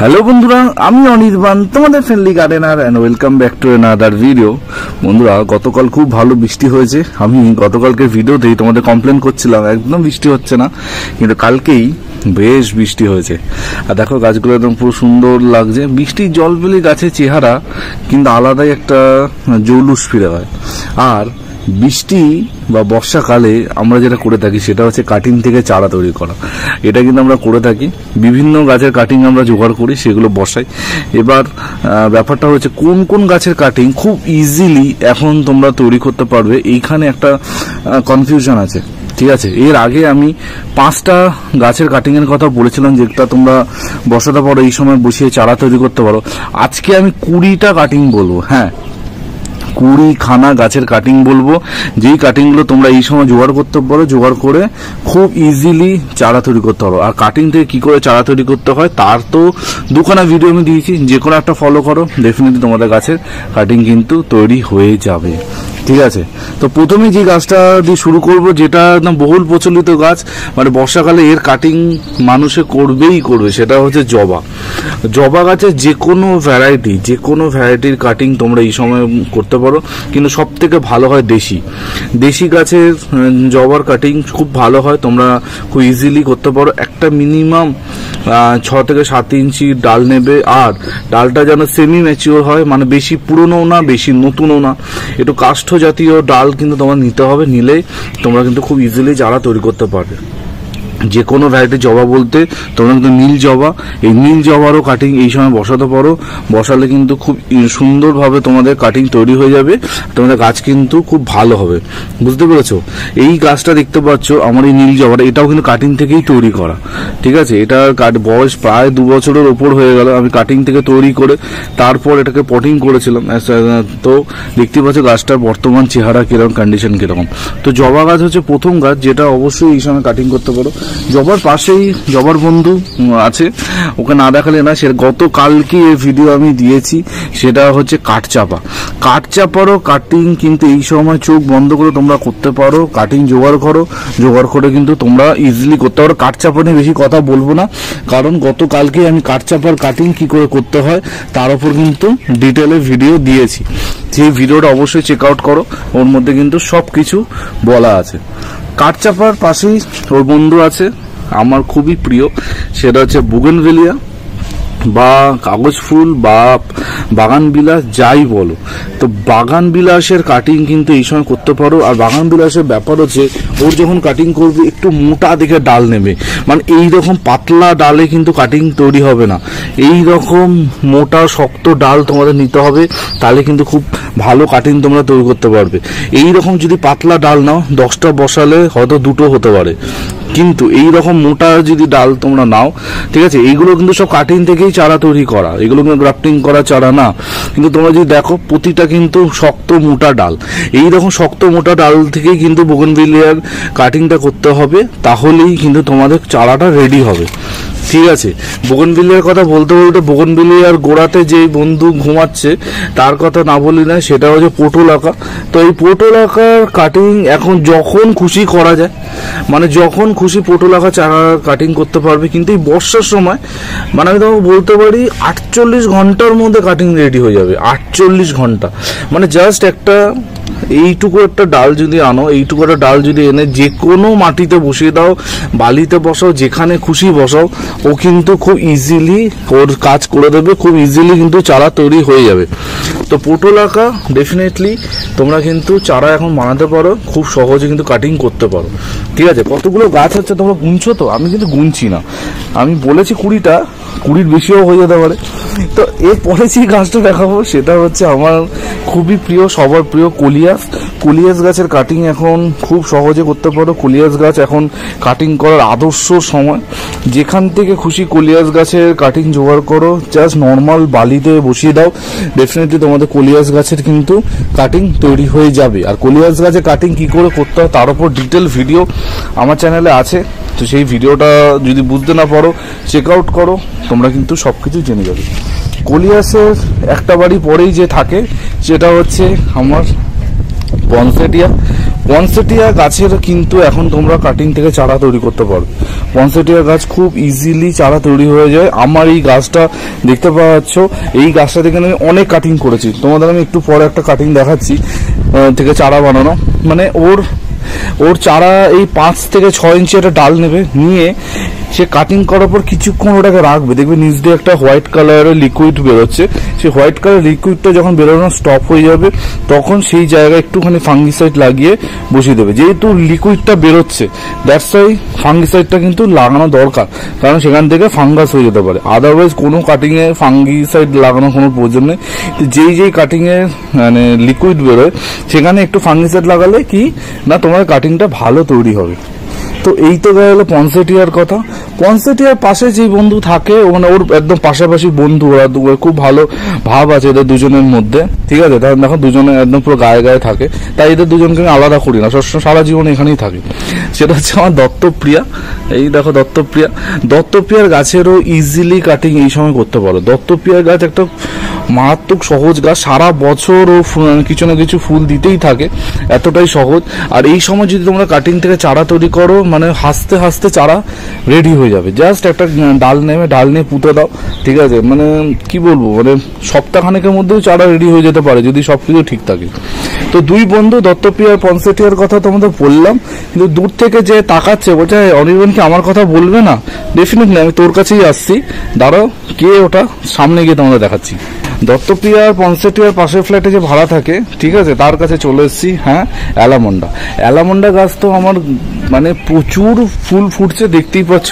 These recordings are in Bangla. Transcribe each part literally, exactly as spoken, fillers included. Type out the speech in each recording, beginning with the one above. हेलो बंधुरा अनिर्बान तुम्हारे friendly gardener and welcome back to another video. बंधुरा गतकाल खूब भालो बिस्टी होयेछे। आमी गतकालके भिडियोतेई तुम्हारे कमप्लेन करछिलाम एकदम बिस्टी होच्छे ना, किन्तु कालकेई बेश बिस्टी होयेछे। आर देखो गाछगुलो एकदम पुरो सुंदर लागछे। बिस्टिर जल पेले गाछेर चेहारा किन्तु आलादाई एकटा जौलुस फिरे पाय। आर बिस्टी बा बर्षाकाले आमरा जेटा करे थाकि सेटा होच्छे काटिंग थेके चारा तैरि करा। एटा किन्तु आमरा करे थाकि, बिभिन्न गाछेर काटिंग आमरा जोगाड़ करी सेगुलो बसाई। एबार ब्यापारटा होच्छे कोन कोन गाछेर काटिंग खूब इजिली एखन तोमरा तैरि करते पारबे, एइखाने एकटा कनफिउजन आछे। ठीक है, एर आगे आमी पाँचटा गाछेर काटिंगेर कथा बोलेछिलाम जेटा तोमरा बसाते पारो, एइ समय बसिए चारा तैरि करते पारो। आजके आमी কুড়িটা কাটিং बोलबो। हाँ, কুড়ি খানা গাছের কাটিং বলবো, যেই কাটিংগুলো তোমরা এই সময় জোগাড় করতে পারো। জোগাড় করে খুব ইজিলি চারা তৈরি করতে পারো। আর কাটিং থেকে কী করে চারা তৈরি করতে হয় তার তো দুখানা ভিডিও আমি দিয়েছি, যে কোনো একটা ফলো করো, ডেফিনেটলি তোমাদের গাছের কাটিং কিন্তু তৈরি হয়ে যাবে। ঠিক আছে, তো প্রথমে যে গাছটা দিয়ে শুরু করব, যেটা একদম বহুল প্রচলিত গাছ, মানে বর্ষাকালে এর কাটিং মানুষে করবেই করবে, সেটা হচ্ছে জবা। জবা গাছের যে কোনো ভ্যারাইটি, যে কোনো ভ্যারাইটির কাটিং তোমরা এই সময় করতে পারো, কিন্তু সবথেকে ভালো হয় দেশি। দেশি গাছের জবার কাটিং খুব ভালো হয়, তোমরা খুব ইজিলি করতে পারো। একটা মিনিমাম ছ থেকে সাত ইঞ্চি ডাল নেবে, আর ডালটা যেন সেমি ম্যাচিওর হয়, মানে বেশি পুরনোও না বেশি নতুনও না, একটু কাষ্ঠ জাতীয় ডাল কিন্তু তোমার নিতে হবে। নিলে তোমরা কিন্তু খুব ইজিলি চারা তৈরি করতে পারবে। যে কোনো ভ্যারাইটির জবা বলতে তোমরা কিন্তু নীল জবা, এই নীল জবারও কাটিং এই সময় বসাতে পারো। বসালে কিন্তু খুব সুন্দরভাবে তোমাদের কাটিং তৈরি হয়ে যাবে, তোমাদের গাছ কিন্তু খুব ভালো হবে। বুঝতে পেরেছো? এই গাছটা দেখতে পাচ্ছ আমার এই নীল জবাটা, এটাও কিন্তু কাটিং থেকেই তৈরি করা। ঠিক আছে, এটার কাট বয়স প্রায় দু বছরের ওপর হয়ে গেল, আমি কাটিং থেকে তৈরি করে তারপর এটাকে পটিং করেছিলাম। তো দেখতে পাচ্ছ গাছটার বর্তমান চেহারা কীরকম, কন্ডিশন কীরকম। তো জবা গাছ হচ্ছে প্রথম গাছ যেটা অবশ্যই এই সময় কাটিং করতে পারো। জবার পাশেই জবার বন্ধু আছে, ওকে না দেখালে না। সে গতকালকে এই ভিডিও আমি দিয়েছি, সেটা হচ্ছে কাঠচাপা। কাঠচাপারও কাটিং কিন্তু এই সময় চোখ বন্ধ করে তোমরা করতে পারো। কাটিং জোগাড় করো, জোগাড় করে কিন্তু তোমরা ইজিলি করতে পারো। কাঠচাপা নিয়ে বেশি কথা বলবো না, কারণ গতকালকে আমি কাঠচাপার কাটিং কি করে করতে হয় তার উপর কিন্তু ডিটেলে ভিডিও দিয়েছি। সেই ভিডিওটা অবশ্যই চেক আউট করো, ওর মধ্যে কিন্তু সব কিছু বলা আছে। কাঠচাপার পাশেই ওর বন্ধু আছে আমার খুবই প্রিয়, সেটা হচ্ছে বুগেনভেলিয়া বা কাগজ ফুল বা বাগান বিলাস যাই বলো। তো বাগান বিলাসের কাটিং কিন্তু এই সময় করতে পারো। আর বাগান বিলাসের ব্যাপার হচ্ছে ওর যখন কাটিং করবে একটু মোটা দেখে ডাল নেবে, মানে এই রকম পাতলা ডালে কিন্তু কাটিং তৈরি হবে না। এই রকম মোটা শক্ত ডাল তোমাদের নিতে হবে, তাহলে কিন্তু খুব ভালো কাটিং তোমরা তৈরি করতে পারবে। এই রকম যদি পাতলা ডাল নাও, দশটা বসালে হয়তো দুটো হতে পারে, কিন্তু এই রকম মোটা যদি ডাল তোমরা নাও, ঠিক আছে, এইগুলো কিন্তু সব কাটিং থেকেই চারা তৈরি করা, এগুলো কিন্তু গ্রাফটিং করা চারা না। কিন্তু তোমরা যদি দেখো প্রতিটা কিন্তু শক্ত মোটা ডাল, এই রকম শক্ত মোটা ডাল থেকেই কিন্তু বুগেনভেলিয়ার কাটিংটা করতে হবে, তাহলেই কিন্তু তোমাদের চারাটা রেডি হবে। ঠিক আছে, বুগেনভেলিয়ার কথা বলতে বলতে বুগেনভেলিয়ার গোড়াতে যে বন্ধু ঘুমাচ্ছে তার কথা না বলি না, সেটা হচ্ছে পটল আঁকা। তো এই পটল আঁকার কাটিং এখন যখন খুশি করা যায়, মানে যখন খুশি পটল আঁকা চারা কাটিং করতে পারবে। কিন্তু এই বর্ষার সময়, মানে আমি তোমাকে বলতে পারি আটচল্লিশ ঘন্টার মধ্যে কাটিং রেডি হয়ে যাবে। আটচল্লিশ ঘন্টা মানে জাস্ট একটা এইটুকু একটা ডাল যদি আনো, এইটুকু একটা ডাল যদি এনে যে কোনো মাটিতে বসিয়ে দাও, বালিতে বসাও, যেখানে খুশি বসাও, ও কিন্তু খুব ইজিলি ওর কাজ করে দেবে, খুব ইজিলি কিন্তু চারা তৈরি হয়ে যাবে। তো পটল আঁকা ডেফিনেটলি তোমরা কিন্তু চারা এখন বানাতে পারো, খুব সহজে কিন্তু কাটিং করতে পারো। ঠিক আছে, কতগুলো গাছ হচ্ছে তোমরা গুনছো? তো আমি কিন্তু গুনছি না, আমি বলেছি কুড়িটা, কুড়ির বেশিও হয়ে যেতে পারে। তো এরপরে যে গাছটা দেখাবো সেটা হচ্ছে আমার খুবই প্রিয়, সবার প্রিয় কলিয়াস। কলিয়াস গাছের কাটিং এখন খুব সহজে করতে পারো। কলিয়াস গাছ এখন কাটিং করার আদর্শ সময়, যেখান থেকে খুশি কলিয়াস গাছের কাটিং জোগাড় করো, জাস্ট নর্মাল বালিতে বসিয়ে দাও, ডেফিনেটলি তোমাদের কলিয়াস গাছের কিন্তু কাটিং তৈরি হয়ে যাবে। আর কলিয়াস গাছের কাটিং কী করে করতে হয় তার উপর ডিটেল ভিডিও আমার চ্যানেলে আছে, তো সেই ভিডিওটা যদি বুঝতে না পারো চেক আউট করো, তোমরা কিন্তু সব কিছু জেনে যাবে। কলিয়াসের একটা বাড়ি পরেই যে থাকে সেটা হচ্ছে আমার পনসেটিয়া। পনসেটিয়া গাছের কিন্তু এখন তোমরা কাটিং থেকে চারা তৈরি করতে পারো। পনসেটিয়া গাছ খুব ইজিলি চারা তৈরি হয়ে যায়। আমার এই গাছটা দেখতে পাচ্ছ, এই গাছটা থেকে আমি অনেক কাটিং করেছি, তোমাদের আমি একটু পরে একটা কাটিং দেখাচ্ছি থেকে চারা বানানো। মানে ওর ওর চারা এই পাঁচ থেকে ছয় ইঞ্চি একটা ডাল নেবে, নিয়ে সে কাটিং করার পর কিছুক্ষণ ওটাকে রাখবে, দেখবে নিচ দিয়ে একটা হোয়াইট কালারের লিকুইড বেরোচ্ছে। সেই হোয়াইট কালার লিকুইডটা যখন বেরোনো স্টপ হয়ে যাবে, তখন সেই জায়গায় একটুখানি ফাঙ্গিসাইড লাগিয়ে বসিয়ে দেবে। যেহেতু লিকুইডটা বেরোচ্ছে, দ্যাটস ওয়াই ফাঙ্গিসাইডটা কিন্তু লাগানো দরকার, কারণ সেখান থেকে ফাঙ্গাস হয়ে যেতে পারে। আদারওয়াইজ কোনো কাটিংয়ে ফাঙ্গিসাইড লাগানোর কোনো প্রয়োজন নেই। যেই যেই কাটিংয়ে মানে লিকুইড বেরোয়, সেখানে একটু ফাঙ্গিসাইড লাগালে কি না তোমার কাটিংটা ভালো তৈরি হবে। তো এই তো গেল পনসেটিয়ার কথা। পনসেটিয়ার পাশে যে বন্ধু থাকে, মানে ওর একদম পাশাপাশি বন্ধু, ওরা খুব ভালো ভাব আছে এদের দুজনের মধ্যে, ঠিক আছে? তাহলে দেখো দুজনে একদম পুরো গায়ে গায়ে থাকে, তাই এদের দুজনকে আমি আলাদা করি না, সবসময় সারা জীবন এখানেই থাকে। সেটা হচ্ছে আমার দত্তপ্রিয়া। এই দেখো দত্তপ্রিয়া, দত্তপ্রিয়ার গাছেরও ইজিলি কাটিং এই সময় করতে পারো। দত্তপ্রিয়ার গাছ একটা মারাত্মক সহজ গাছ, সারা বছর ও কিছু না কিছু ফুল দিতেই থাকে, এতটাই সহজ। আর এই সময় যদি তোমরা কাটিং থেকে চারা তৈরি করো, মানে হাসতে হাসতে চারা রেডি হয়ে যাবে। জাস্ট একটা ডাল নেমে ডাল নিয়ে পুঁতে দাও, ঠিক আছে? মানে কি বলবো, মানে সপ্তাহখানেকের মধ্যেও চারা রেডি হয়ে যেতে পারে যদি সব কিছু ঠিক থাকে। তো দুই বন্ধু দত্তপ্রিয়া আর পনসেটিয়ার কথা তোমাদের বললাম, কিন্তু দূর থেকে যে তাকাচ্ছে বলছে অনির্বাণ কি আমার কথা বলবে না? ডেফিনেটলি আমি তোর কাছেই আসছি, দাঁড়াও, কে ওটা? সামনে গিয়ে তোমরা দেখাচ্ছি। দত্তপ্রিয়া আর পনসেটিয়ার পাশের ফ্ল্যাটে যে ভাড়া থাকে, ঠিক আছে, তার কাছে চলে এসেছি। হ্যাঁ, অ্যালামন্ডা। অ্যালামন্ডা গাছ তো আমার মানে প্রচুর ফুল ফুটছে, দেখতেই পাচ্ছ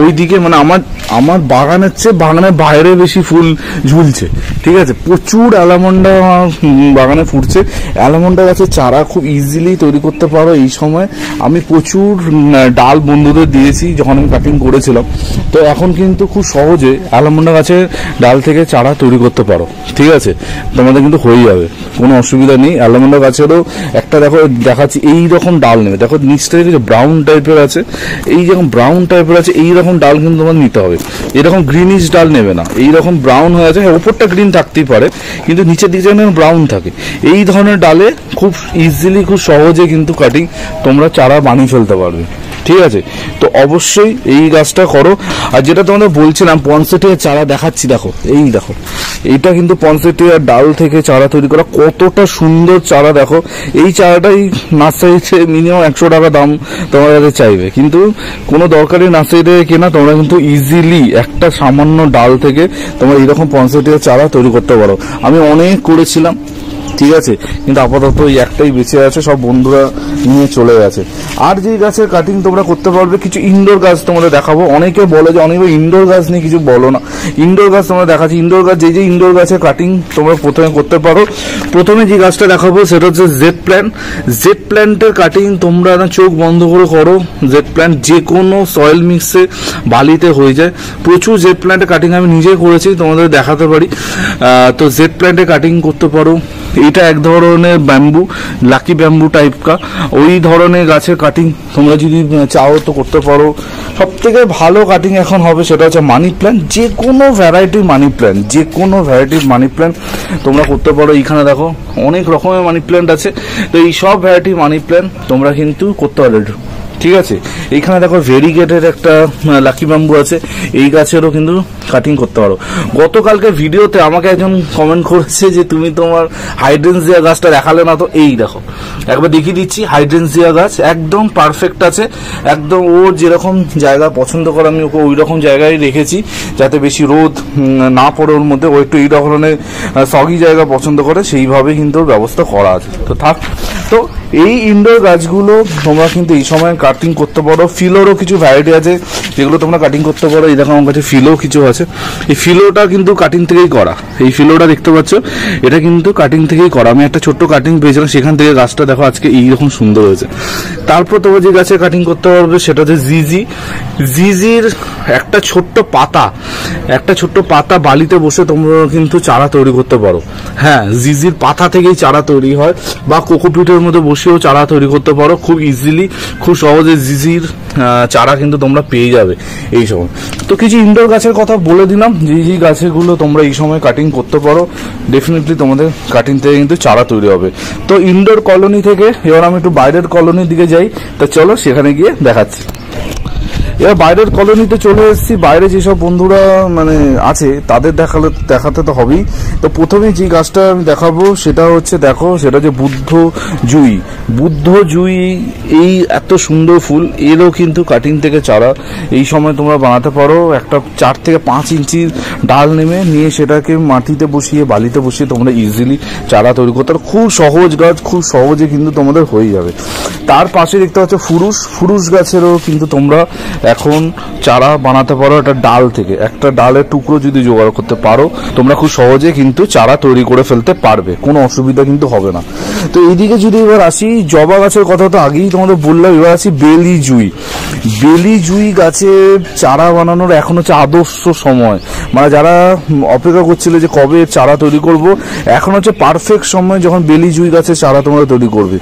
ওইদিকে, মানে আমার আমার বাগানের চেয়ে বাগানের বাইরে বেশি ফুল ঝুলছে, ঠিক আছে? প্রচুর অ্যালামন্ডা বাগানে ফুটছে। অ্যালামন্ডা গাছের চারা খুব ইজিলি তৈরি করতে পারো এই সময়। আমি প্রচুর ডাল বন্ধুদের দিয়েছি যখন আমি কাটিং করেছিলাম, তো এখন কিন্তু খুব সহজে অ্যালামন্ডা গাছের ডাল থেকে চারা তৈরি করতে পারো, ঠিক আছে? তোমাদের কিন্তু হয়ে যাবে, কোনো অসুবিধা নেই। অ্যালামন্ডা গাছেরও একটা দেখো দেখাচ্ছি, এইরকম ডাল নেবে, দেখো নিচটা কিছু ব্রাউন টাইপের আছে, এই যেরকম ব্রাউন টাইপের আছে এইরকম ডাল কিন্তু তোমার নিতে হবে। এরকম গ্রিনিশ ডাল নেবে না, এইরকম ব্রাউন হয়ে আছে। হ্যাঁ, ওপরটা গ্রিন থাকতেই পারে, কিন্তু নিচের দিকে যেন ব্রাউন থাকে। এই ধরনের ডালে খুব ইজিলি খুব সহজে কিন্তু কাটিং তোমরা চারা বানিয়ে ফেলতে পারবে, ঠিক আছে? তো অবশ্যই এই গাছটা করো। আর যেটা তোমাদের বলছিলাম পনসেটিয়ার চারা দেখাচ্ছি, দেখো এই দেখো, এইটা কিন্তু পনসেটিয়ার ডাল থেকে চারা তৈরি করা, কতটা সুন্দর চারা দেখো। এই চারাটাই নার্সারিতে মিনিমাম একশো টাকা দাম তোমাদের চাইবে, কিন্তু কোনো দরকারি নার্সারিতে কেনা, তোমরা কিন্তু ইজিলি একটা সামান্য ডাল থেকে তোমরা এইরকম পনসেটিয়ার চারা তৈরি করতে পারো। আমি অনেক করেছিলাম, ঠিক আছে, কিন্তু আপাতত এই একটাই বেঁচে আছে, সব বন্ধুরা নিয়ে চলে গেছে। আর যে গাছের কাটিং তোমরা করতে পারবে, কিছু ইনডোর গাছ তোমাদের দেখাবো। অনেকে বলে যে অনেকে ইনডোর গাছ নিয়ে কিছু বলো না, ইনডোর গাছ তোমরা দেখাচ্ছি। ইনডোর গাছ যে যে ইনডোর গাছের কাটিং তোমরা প্রথমে করতে পারো, প্রথমে যে গাছটা দেখাবো সেটা হচ্ছে জেড প্ল্যান্ট। জেড প্ল্যান্টের কাটিং তোমরা চোখ বন্ধ করে করো। জেড প্ল্যান্ট যে কোনো সয়েল মিক্সে বালিতে হয়ে যায়। প্রচুর জেড প্ল্যান্টের কাটিং আমি নিজেই করেছি, তোমাদের দেখাতে পারি। তো জেড প্ল্যান্টের কাটিং করতে পারো। এটা এক ধরনের ব্যাম্বু, লাকি ব্যাম্বু টাইপ কা, ওই ধরনের গাছের কাটিং তোমরা যদি চাও তো করতে পারো। সব থেকে ভালো কাটিং এখন হবে সেটা হচ্ছে মানি প্ল্যান্ট। যে কোনো ভ্যারাইটির মানি প্ল্যান্ট, যে কোনো ভ্যারাইটির মানি প্ল্যান্ট তোমরা করতে পারো। এইখানে দেখো অনেক রকমের মানি প্ল্যান্ট আছে, তো এই সব ভ্যারাইটির মানি প্ল্যান্ট তোমরা কিন্তু করতে পারো, ঠিক আছে? এইখানে দেখো ভেরিগেটের একটা লাকি ব্যাম্বু আছে, এই গাছেরও কিন্তু কাটিং করতে পারো। গতকালকে ভিডিওতে আমাকে একজন কমেন্ট করেছে যে তুমি তোমার হাইড্রেনজিয়া গাছটা দেখালে না, তো এই দেখো একবার দেখিয়ে দিচ্ছি। হাইড্রেনজিয়া গাছ একদম পারফেক্ট আছে, একদম ও যেরকম জায়গা পছন্দ করে আমি ওকে ওই রকম জায়গায় রেখেছি, যাতে বেশি রোদ না পড়ে ওর মধ্যে। ও একটু এই ধরনের সগি জায়গা পছন্দ করে, সেইভাবে কিন্তু ব্যবস্থা করা আছে। তো থাক, তো এই ইনডোর গাছগুলো তোমরা কিন্তু এই সময় কাটিং করতে পারো। ফিলোরও কিছু ভ্যারাইটি আছে যেগুলো তোমরা কাটিং করতে পারো। এই দেখো আমার কাছে ফিলো কিছু আছে, এই ফিলোটা কিন্তু কাটিং থেকেই করা। এই ফিলোটা দেখতে পাচ্ছ, এটা কিন্তু কাটিং থেকেই করা। আমি একটা ছোট্ট কাটিং পেয়েছিলাম, সেখান থেকে গাছটা দেখো আজকে এইরকম সুন্দর হয়েছে। তারপর তোমরা যে গাছের কাটিং করতে পারবে সেটা হচ্ছে জিজি। জিজির একটা ছোট্ট পাতা একটা ছোট্ট পাতা বালিতে বসে তোমরা কিন্তু চারা তৈরি করতে পারো। হ্যাঁ, জিজির পাতা থেকেই চারা তৈরি হয়, বা কোকোপিটের মধ্যে বসেও চারা তৈরি করতে পারো খুব ইজিলি, খুব সহজে জিজির চারা কিন্তু তোমরা পেয়ে যাবে এই সময়। তো কিছু ইনডোর গাছের কথা বলে দিলাম, জিজি গাছেগুলো তোমরা এই সময় কাটিং করতে পারো, ডেফিনেটলি তোমাদের কাটিং থেকে কিন্তু চারা তৈরি হবে। তো ইনডোর কলোনি থেকে এবার আমি একটু বাইরের কলোনির দিকে যাই, তা চলো সেখানে গিয়ে দেখাচ্ছি। এবার বাইরের কলোনিতে চলে এসেছি, বাইরে যেসব বন্ধুরা মানে আছে তাদের দেখালে দেখাতে তো হবেই। তো প্রথমে যে গাছটা আমি দেখাবো সেটা হচ্ছে, দেখো সেটা যে বুদ্ধ জুঁই, বুদ্ধ জুঁই এই এত সুন্দর ফুল, এরও কিন্তু কাটিং থেকে চারা এই সময় তোমরা বানাতে পারো। একটা চার থেকে পাঁচ ইঞ্চির ডাল নেমে নিয়ে সেটাকে মাটিতে বসিয়ে বালিতে বসিয়ে তোমরা ইজিলি চারা তৈরি করতে পারো, খুব সহজ গাছ, খুব সহজে কিন্তু তোমাদের হয়ে যাবে। তার পাশে দেখতে পাচ্ছ ফুরুষ, ফুরুষ গাছেরও কিন্তু তোমরা এখন চারা বানাতে পারো একটা ডাল থেকে। একটা ডালের টুকরো যদি জোগাড় করতে পারো তোমরা খুব সহজে কিন্তু চারা তৈরি করে ফেলতে পারবে, কোনো অসুবিধা কিন্তু হবে না। তো এইদিকে যদি এবার আসি, জবা গাছের কথা তো আগেই তোমাদের বললাম, এবার আসি বেলি জুঁই। বেলি জুঁই গাছের চারা বানানোর এখন হচ্ছে আদর্শ সময়, মানে যারা অপেক্ষা করছিল যে কবে চারা তৈরি করব, এখন হচ্ছে পারফেক্ট সময় যখন বেলি জুঁই গাছের চারা তোমরা তৈরি করবে।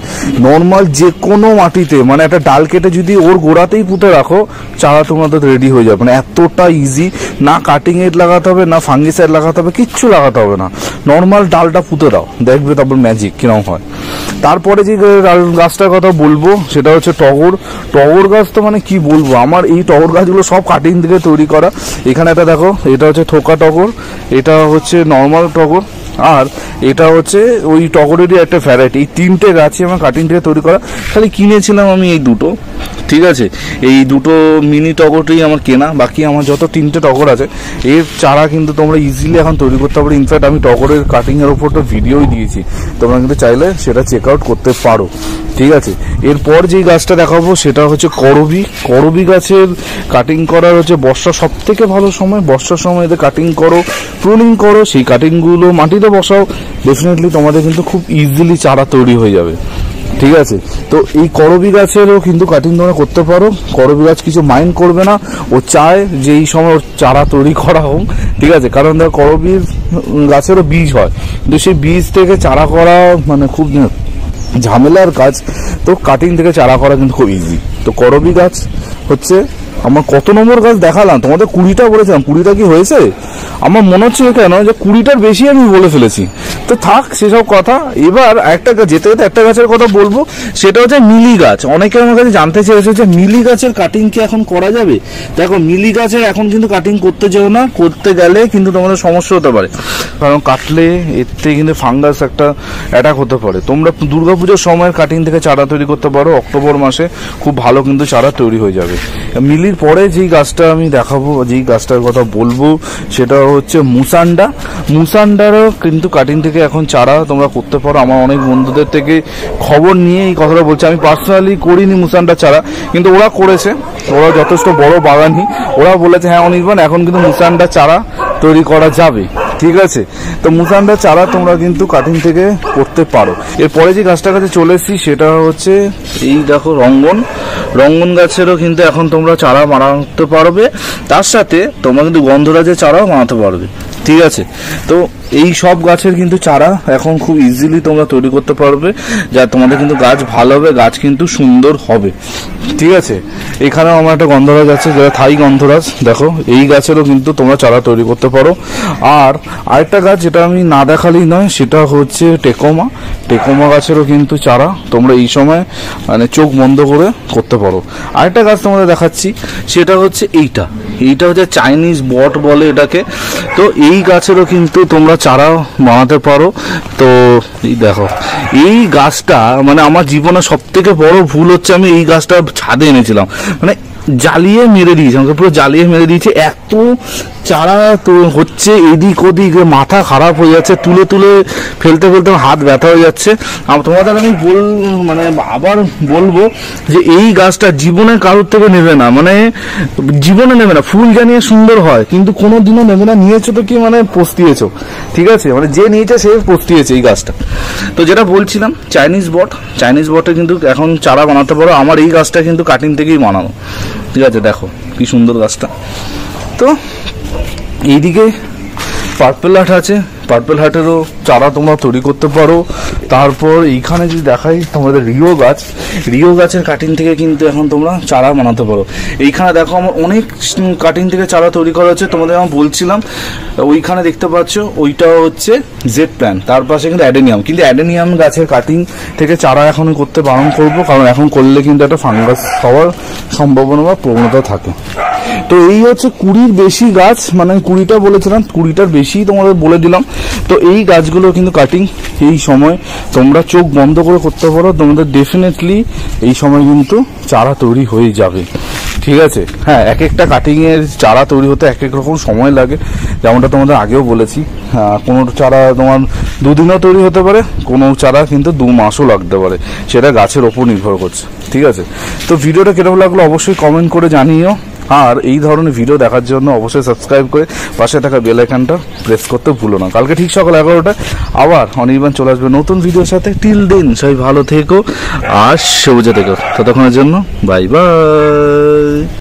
নর্মাল যে কোনো মাটিতে মানে একটা ডাল কেটে যদি ওর গোড়াতেই পুঁতে রাখো চারা তোমাদের রেডি হয়ে যাবে, মানে এতটা ইজি। না কাটিং এড লাগাতে হবে, না ফাঙ্গিসাইড লাগাতে হবে, কিচ্ছু লাগাতে হবে না, নর্মাল ডালটা পুঁতে দাও, দেখবে তারপর ম্যাজিক কিরকম হয়। তারপরে যে গাছটার কথা বলবো সেটা হচ্ছে টগর। টগর গাছ তো মানে কি বলবো, আমার এই টগর গাছগুলো সব কাটিং থেকে তৈরি করা। এখানে একটা দেখো, এটা হচ্ছে থোকা টগর, এটা হচ্ছে নর্মাল টগর, আর এটা হচ্ছে ওই টগরেরই একটা ভ্যারাইটি। এই তিনটে গাছই আমার কাটিং থেকে তৈরি করা, খালি কিনেছিলাম আমি এই দুটো, ঠিক আছে, এই দুটো মিনি টগরটাই আমার কেনা, বাকি আমার যত তিনটে টগর আছে এর চারা কিন্তু তোমরা ইজিলি এখন তৈরি করতে পারো। ইনফ্যাক্ট আমি টগরের কাটিংয়ের ওপর তো ভিডিওই দিয়েছি, তোমরা কিন্তু চাইলে সেটা চেক আউট করতে পারো, ঠিক আছে। এরপর যেই গাছটা দেখাবো সেটা হচ্ছে করবি। করবি গাছের কাটিং করার হচ্ছে বর্ষা সব থেকে ভালো সময়, বর্ষার সময় এদের কাটিং করো, প্রুনিং করো, সেই কাটিংগুলো মাটিতে বসাও, ডেফিনেটলি তোমাদের কিন্তু খুব ইজিলি চারা তৈরি হয়ে যাবে, ঠিক আছে। তো এই করবি গাছেরও কিন্তু কাটিং তোমরা করতে পারো, করবি গাছ কিছু মাইন্ড করবে না, ও চায় যে এই সময় ওর চারা তৈরি করা হোক, ঠিক আছে, কারণ ধর করবি গাছেরও বীজ হয়, কিন্তু সেই বীজ থেকে চারা করা মানে খুব ঝামেলার কাজ, তো কাটিং থেকে চারা করা কিন্তু খুব ইজি। তো করবি গাছ হচ্ছে আমার কত নম্বর গাছ দেখালাম তোমাদের, কুড়িটা বলেছিলাম, কুড়িটা কি হয়েছে আমার মনে হচ্ছে কেন যে কুড়িটার বেশি আমি বলে ফেলেছি, তো থাক সেসব কথা। এবার একটা যেতে যেতে একটা গাছের কথা বলবো, সেটা হচ্ছে মিলি গাছ। অনেকে আমার কাছে জানতে চেয়েছে যে মিলি গাছের কাটিং কি এখন করা যাবে। দেখো মিলি গাছের এখন কিন্তু কাটিং করতে যেও না, করতে গেলে কিন্তু তোমাদের সমস্যা হতে পারে, কারণ কাটলে এতে কিন্তু ফাঙ্গাস একটা অ্যাটাক হতে পারে। তোমরা দুর্গাপুজোর সময়ের কাটিং থেকে চারা তৈরি করতে পারো, অক্টোবর মাসে খুব ভালো কিন্তু চারা তৈরি হয়ে যাবে। মিলির পরে যেই গাছটা আমি দেখাবো, যেই গাছটার কথা বলবো সেটা হচ্ছে মুসান্ডা। মুসান্ডারও কিন্তু কাটিং থেকে এখন চারা তোমরা করতে পারো। আমার অনেক বন্ধুদের থেকে খবর নিয়ে এই কথাটা বলছে, আমি পার্সোনালি করিনি মুসান্ডা চারা, কিন্তু ওরা করেছে, ওরা যথেষ্ট বড় বাগানি, ওরা বলেছে হ্যাঁ অনির্বাণ এখন কিন্তু মুসান্ডা চারা তৈরি করা যাবে, ঠিক আছে। তো মুসান্ডা চারা তোমরা কিন্তু কাটিং থেকে করতে পারো। এরপরে যে গাছটার কাছে চলে এসছি সেটা হচ্ছে এই দেখো রঙ্গন। রঙ্গন গাছেরও কিন্তু এখন তোমরা চারা বানাতে পারবে, তার সাথে তোমরা কিন্তু গন্ধরাজের চারাও বানাতে পারবে, ঠিক আছে। তো এই সব গাছের কিন্তু চারা এখন খুব ইজিলি তোমরা তৈরি করতে পারবে, যা তোমাদের কিন্তু গাছ ভালো হবে, গাছ কিন্তু সুন্দর হবে, ঠিক আছে। এখানেও আমার একটা গন্ধরাজ আছে, যেটা থাই গন্ধরাজ, দেখো এই গাছেরও কিন্তু তোমরা চারা তৈরি করতে পারো। আর আরেকটা গাছ যেটা আমি না দেখালেই নয় সেটা হচ্ছে টেকোমা। টেকোমা গাছেরও কিন্তু চারা তোমরা এই সময় মানে চোখ বন্ধ করে করতে পারো। আরেকটা গাছ তোমাদের দেখাচ্ছি, সেটা হচ্ছে এইটা, এইটা হচ্ছে চাইনিজ বট বলে এটাকে। তো এই গাছেরও কিন্তু তোমরা চারা বানাতে পারো। তো এই দেখো এই গাছটা মানে আমার জীবনে সব থেকে বড় ভুল হচ্ছে আমি এই গাছটা ছাদে এনেছিলাম, মানে জ্বালিয়ে মেরে দিয়েছে, আমাকে পুরো জ্বালিয়ে মেরে দিয়েছে। এত চারা তো হচ্ছে এদিক ওদিক, মাথা খারাপ হয়ে যাচ্ছে, তুলে তুলে ফেলতে ফেলতে হাত ব্যথা হয়ে যাচ্ছে। তোমাদের আমি বল মানে আবার বলবো যে এই গাছটা জীবনে কারোর থেকে নেবে না, মানে জীবনে নেবে না। ফুল জানিয়ে সুন্দর হয় কিন্তু কোনো দিনও নেবে না, নিয়েছো তো কি মানে পস্তিয়েছো, ঠিক আছে, মানে যে নিয়েছে সে পস্তিয়েছে এই গাছটা। তো যেটা বলছিলাম চাইনিজ বট, চাইনিজ বটে কিন্তু এখন চারা বানাতে পারো। আমার এই গাছটা কিন্তু কাটিং থেকেই বানানো, ঠিক আছে, দেখো কি সুন্দর গাছটা। তো এইদিকে পার্পল হার্ট আছে, পার্পল হার্টেরও চারা তোমরা তৈরি করতে পারো। তারপর এইখানে যদি দেখাই তোমাদের রিও গাছ, রিও গাছের কাটিং থেকে কিন্তু এখন তোমরা চারা বানাতে পারো। এইখানে দেখো আমার অনেক কাটিং থেকে চারা তৈরি করা হচ্ছে। তোমাদের আমি বলছিলাম ওইখানে দেখতে পাচ্ছ ওইটা হচ্ছে জেড প্ল্যান, তার পাশে কিন্তু অ্যাডেনিয়াম, কিন্তু অ্যাডেনিয়াম গাছের কাটিং থেকে চারা এখন করতে বারণ করবো, কারণ এখন করলে কিন্তু একটা ফাঙ্গাস হওয়ার সম্ভাবনা বা প্রবণতা থাকে। তো এই হচ্ছে কুড়ির বেশি গাছ, মানে কুড়িটা বলেছিলাম, কুড়িটার বেশি তোমাদের বলে দিলাম। তো এই গাছগুলো কিন্তু কাটিং এই সময় তোমরা চোখ বন্ধ করে করতে পারো, তোমাদের ডেফিনেটলি এই সময় কিন্তু চারা তৈরি হয়ে যাবে। ঠিক আছে, হ্যাঁ, এক একটা কাটিংয়ের চারা তৈরি হতে এক এক রকম সময় লাগে, যেমনটা তোমাদের আগেও বলেছি। কোনো চারা তোমার দুদিনও তৈরি হতে পারে, কোনো চারা কিন্তু দু মাসও লাগতে পারে, সেটা গাছের ওপর নির্ভর করছে। ঠিক আছে, তো ভিডিওটা কেমন লাগলো অবশ্যই কমেন্ট করে জানিও, আর এই ধরনের ভিডিও দেখার জন্য অবশ্যই সাবস্ক্রাইব করে পাশে থাকা বেল আইকনটা প্রেস করতে ভুলো না। কালকে ঠিক সকাল এগারোটা আবার অনির্বাণ চলে আসবে নতুন ভিডিওর সাথে। টিল দেন সবাই ভালো থেকো আর সবুজে থেকো, ততক্ষণের জন্য বাই বাই।